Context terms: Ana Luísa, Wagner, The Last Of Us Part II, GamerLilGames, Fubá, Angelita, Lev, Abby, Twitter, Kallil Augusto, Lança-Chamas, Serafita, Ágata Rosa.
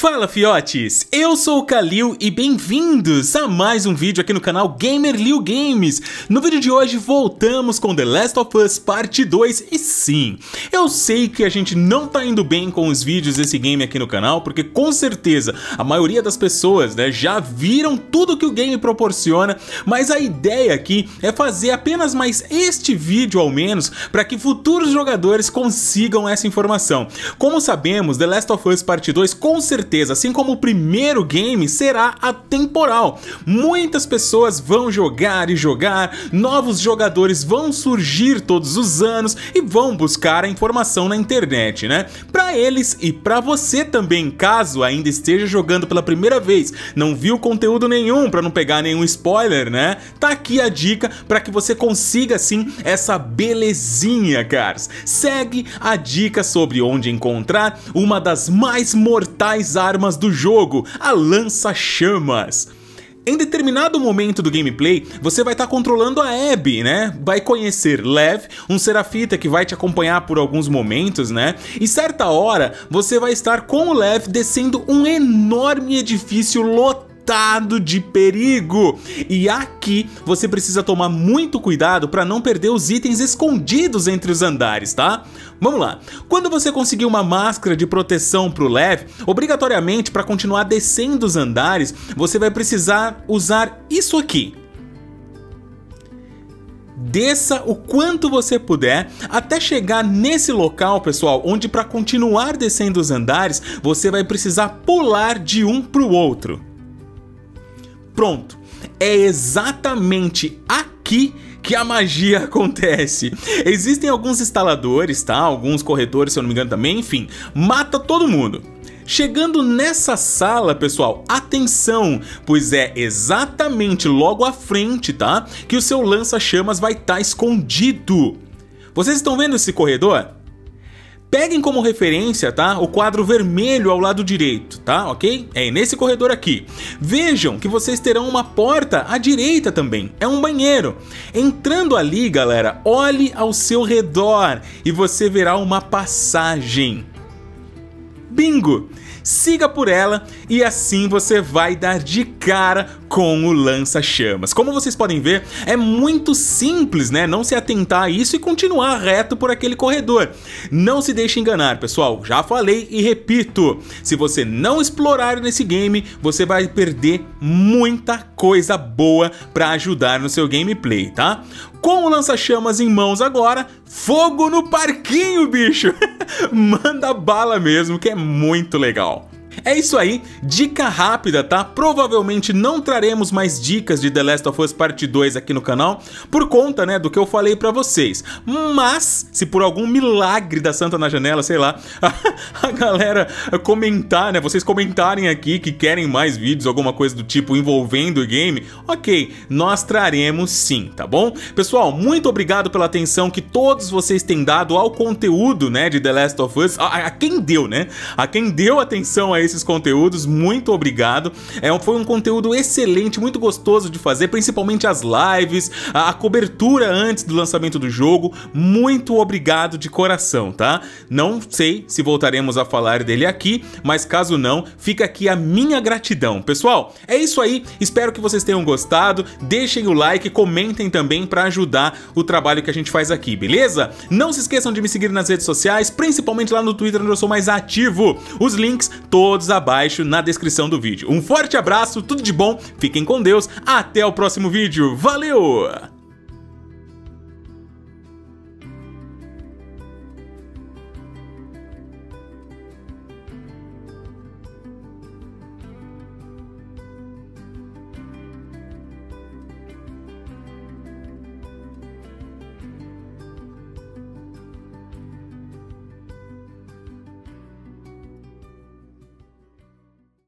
Fala fiotes, eu sou o Kalil e bem-vindos a mais um vídeo aqui no canal GamerLilGames. No vídeo de hoje voltamos com The Last of Us Part 2 e sim, eu sei que a gente não tá indo bem com os vídeos desse game aqui no canal, porque com certeza a maioria das pessoas, né, já viram tudo que o game proporciona, mas a ideia aqui é fazer apenas mais este vídeo ao menos para que futuros jogadores consigam essa informação. Como sabemos, The Last of Us Part 2 com certeza, assim como o primeiro game, será atemporal. Muitas pessoas vão jogar e jogar, novos jogadores vão surgir todos os anos e vão buscar a informação na internet, né? Pra eles e pra você também, caso ainda esteja jogando pela primeira vez, não viu conteúdo nenhum pra não pegar nenhum spoiler, né? Tá aqui a dica pra que você consiga, sim, essa belezinha, caras. Segue a dica sobre onde encontrar uma das mais mortais armas do jogo, a Lança-Chamas. Em determinado momento do gameplay, você vai estar controlando a Abby, né? Vai conhecer Lev, um Serafita que vai te acompanhar por alguns momentos, né? E certa hora, você vai estar com o Lev descendo um enorme edifício lotado de perigo, e aqui você precisa tomar muito cuidado para não perder os itens escondidos entre os andares, tá? Vamos lá. Quando você conseguir uma máscara de proteção pro Lev, obrigatoriamente para continuar descendo os andares, você vai precisar usar isso aqui. Desça o quanto você puder até chegar nesse local, pessoal, onde para continuar descendo os andares, você vai precisar pular de um pro outro. Pronto, é exatamente aqui que a magia acontece. Existem alguns instaladores, tá? Alguns corretores, se eu não me engano também, enfim, mata todo mundo. Chegando nessa sala, pessoal, atenção, pois é exatamente logo à frente, tá? Que o seu lança-chamas vai estar escondido. Vocês estão vendo esse corredor? Peguem como referência, tá? O quadro vermelho ao lado direito, tá? Ok? É nesse corredor aqui. Vejam que vocês terão uma porta à direita também. É um banheiro. Entrando ali, galera, olhe ao seu redor e você verá uma passagem. Bingo! Siga por ela e assim você vai dar de cara com o lança-chamas. Como vocês podem ver, é muito simples, né? Não se atentar a isso e continuar reto por aquele corredor. Não se deixe enganar, pessoal. Já falei e repito. Se você não explorar nesse game, você vai perder muita coisa boa para ajudar no seu gameplay, tá? Com o lança-chamas em mãos agora, fogo no parquinho, bicho! Manda bala mesmo, que é muito legal. É isso aí, dica rápida, tá? Provavelmente não traremos mais dicas de The Last of Us Part 2 aqui no canal, por conta, né, do que eu falei pra vocês. Mas, se por algum milagre da Santa na Janela, sei lá, a galera comentar, né, vocês comentarem aqui que querem mais vídeos, alguma coisa do tipo envolvendo o game, ok, nós traremos sim, tá bom? Pessoal, muito obrigado pela atenção que todos vocês têm dado ao conteúdo, né, de The Last of Us, a quem deu, né? A quem deu atenção a esses conteúdos, muito obrigado. Foi um conteúdo excelente, muito gostoso de fazer, principalmente as lives, a cobertura antes do lançamento do jogo. Muito obrigado de coração, tá? Não sei se voltaremos a falar dele aqui, mas caso não, fica aqui a minha gratidão. Pessoal, é isso aí, espero que vocês tenham gostado, deixem o like, comentem também para ajudar o trabalho que a gente faz aqui, beleza? Não se esqueçam de me seguir nas redes sociais, principalmente lá no Twitter, onde eu sou mais ativo. Os links todos abaixo na descrição do vídeo. Um forte abraço, tudo de bom, fiquem com Deus, até o próximo vídeo, valeu!